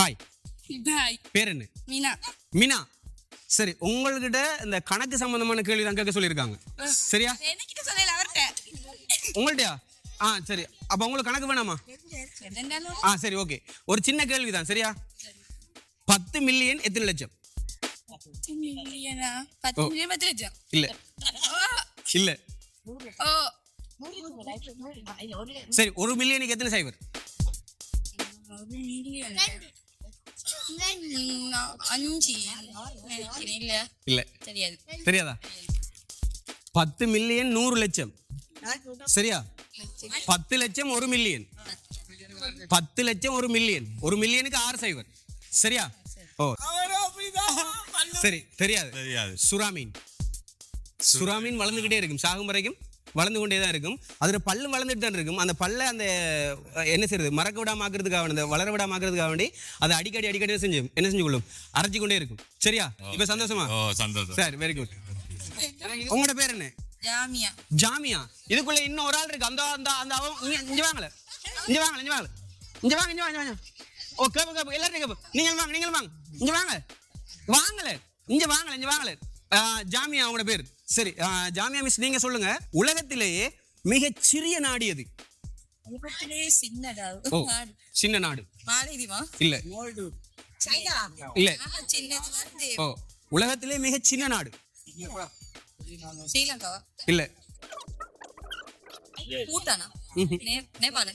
Hi. Hi. Parent. Mina. Mina. Sorry, உங்கள்கிட்ட இந்த கணக்கு சம்பந்தமான கேள்வி தான் கேட்க சொல்லிருக்காங்க. சரியா? எனக்கிட்ட சொல்லல அவர்ட்ட. உங்கள்ட்டயா? ஆ சரி. அப்ப உங்களுக்கு கணக்கு வேணாமா? ஆ சரி ஓகே. ஒரு சின்ன கேள்வி தான் சரியா? 10 மில்லியன் எத்தனை லட்சம்? 10 மில்லியனா? 10 மில்லியன் எத்தனை லட்சம்? இல்ல. இல்ல. ஓ. சரி 1 மில்லியனுக்கு எத்தனை சைபர்? 1 million. No, anji. Illa. Illa. Theriyadu. Theriyada. 10 million 100 lakham. Seriya? 10 lakham 1 million. 10 lakham 1 million. 1 million ku 6 cyber. Seriya? Oh. Seri. Theriyadu. Theriyadu. Suramin. Suramin valandukite irukum. Saagum varaikkum valandu konde da irukum. Adura pallu valandittu da irukum. Andha palla andha enna seiradhu marakavadama aagradhukaga vandha valaravadama aagradhukaga vendi adha adikadi senjum enna senjukollum araichi konde irukum seriya ipo sandoshama oh sandosham sir very good ungoda per enna jamia jamia idukulla inna oral irukku andha andha inge vaangala inge vaangala inge vaangala inge vaanga inge vaanga oh kepu kepu ellarum kepu neengal vaanga inge vaanga vaangala inge vaangala inge vaangala jamia ungoda per சரி Jamia miss நீங்க சொல்லுங்க உலகத்திலேயே மிகச் சிறிய நாடு எது? உலகத்திலேயே சின்ன நாடு. சின்ன நாடு. மாலைதீவா? இல்ல. மால்டீவ். சைனா. இல்ல. சின்ன நாடு. ஓ உலகத்திலேயே மிகச் சின்ன நாடு. ஸ்ரீலங்கா. இல்ல. பூட்டானா? நேபாள.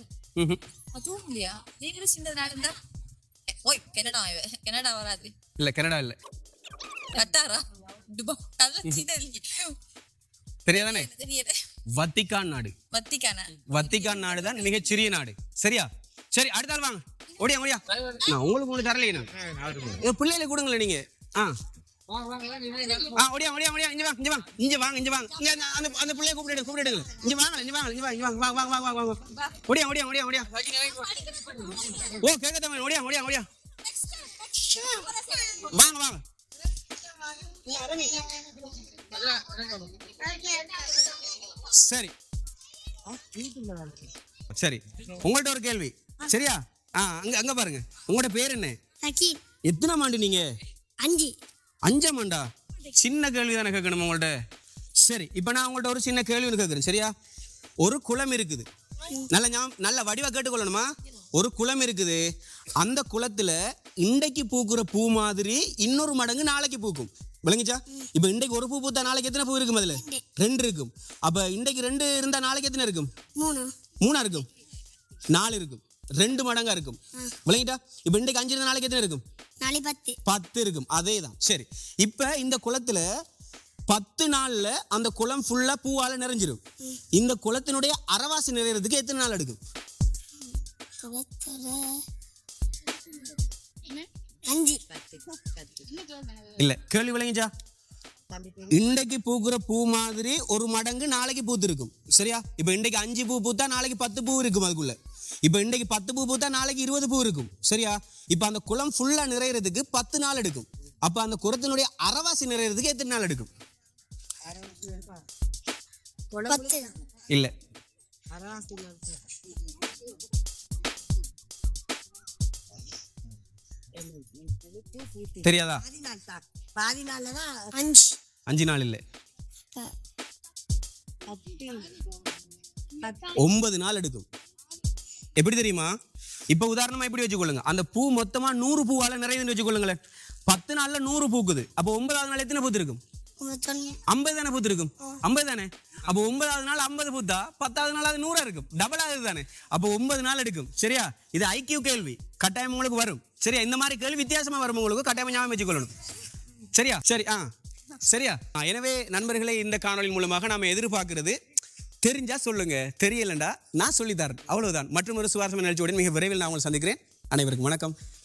அதுவும் இல்லையா? வேற சின்ன நாடுடா. ஓய் கனடா. கனடா வராது. இல்ல கனடா இல்ல. கட்டாரா? தெரியாதானே வத்திக்கான் நாடு வத்திக்கான் நாடு தான் மிகச் சிறிய நாடு சரியா சரி அடுத்த ஆள் வாங்க ஓடியா ஓடியா நான் உங்களுக்கு ஒண்ணு தரலையே பிள்ளைகளை கூடுங்களே நீங்க ஓடியா ஓடியா ஓடியா இங்க வாங்க இங்க வாங்க இங்க வாங்க இங்க வாங்க அந்த அந்த பிள்ளையை கூப்பிடுங்க இங்க வாங்க இங்க வாங்க இங்க வாங்க இங்க வாங்க வாங்க வாங்க வாங்க ஓடியா ஓடியா ஓடியா ஓடியா ஓ கேக்குதா ஓடியா ஓடியா ஓடியா வாங்க வாங்க சரி சரி உங்கள்ட்ட ஒரு கேள்வி சரியா அங்க பாருங்க உங்களோட பேர் என்ன எத்தனை மாண்டு நீங்க அஞ்சா மாண்டா சின்ன கேள்வி தானே கேட்கணும் உங்கள்ட்ட சரி இப்ப நான் உங்கள்ட்ட ஒரு சின்ன கேள்வி கேட்கறேன் சரியா ஒரு குளம் இருக்குது நல்ல வடிவா கேட்டுக்கொள்ளணுமா ஒரு குளம் இருக்குது அந்த குளத்துல இன்றைக்கு பூக்குற பூ மாதிரி இன்னொரு மடங்கு நாளைக்கு பூக்கும் விளங்குச்சா இப்ப இன்றைக்கு ஒரு பூ பூத்தா நாளைக்கு எத்தனை பூ இருக்கும் அதுல ரெண்டு இருக்கும் அப்ப இன்றைக்கு ரெண்டு இருந்தா நாளைக்கு எத்தனை இருக்கும் மூணா இருக்கும் நாலு இருக்கும் ரெண்டு மடங்கா இருக்கும் விளங்கிட்டா இப்ப இன்றைக்கு அஞ்சு இருந்தா நாளைக்கு எத்தனை இருக்கும் 10 இருக்கும் அதேதான் சரி இப்ப இந்த குளத்துல 10 நாள்ல அந்த குளம் ஃபுல்லா பூவால நிறைஞ்சிடும் இந்த குளத்தினுடைய அரவாசி நிறையறதுக்கு எத்தனை நாள் எடுக்கும் இல்ல கேள்வி விளங்கிச்சா இன்றைக்கு பூக்குற பூ மாதிரி ஒரு மடங்கு நாளைக்கு பூத்திருக்கும் சரியா இப்ப இன்றைக்கு 5 பூ பூத்தா நாளைக்கு 10 பூ இருக்கும் அதுக்குள்ள இப்ப இன்றைக்கு 10 பூ பூத்தா நாளைக்கு 20 பூ இருக்கும் சரியா இப்ப அந்த குளம் ஃபுல்லா நிறையறதுக்கு 10 நாள் எடுக்கும் அப்ப அந்த குளத்தினுடைய அரவாசி நிறையறதுக்கு எத்தனை நாள் எடுக்கும் இல்ல தெரியாதா அஞ்சு நாள் இல்ல 9 நாள் எடுக்கும் எப்படி தெரியுமா இப்ப உதாரணமா இப்படி வச்சுக்கொள்ளுங்க அந்த பூ மொத்தமா 100 பூவால நிறையதுன்னு வச்சுக்கொள்ளுங்களேன் 10 நாள்ல 100 பூக்குது அப்ப 9வது நாள் எத்தனை பூத்திருக்கும் 50 தானே பூத்திருக்கும் 50 தானே அப்ப 9வது நாள் 50 பூத்தா 10வது நாள் அது 100 இருக்கும் டபுள் ஆகுது தானே அப்ப 9 நாள் எடுக்கும் சரியா இது ஐக்கியூ கேள்வி கட்டாயம் உங்களுக்கு வரும் சரியா இந்த மாதிரி கேள்வி வித்தியாசமா வரும் உங்களுக்கு கட்டாயம் ஞாபகம் வச்சுக்கொள்ளணும் சரியா சரி சரியா எனவே நண்பர்களே இந்த காணொலி மூலமாக நாம எதிர்பார்க்கிறது தெரிஞ்சா சொல்லுங்க தெரியலண்டா நான் சொல்லித்தரேன் அவ்வளவுதான் மற்றும் ஒரு சுவாரஸ்யமான நிகழ்ச்சியுடன் மிக விரைவில் நான் உங்களை சந்திக்கிறேன் அனைவருக்கும் வணக்கம்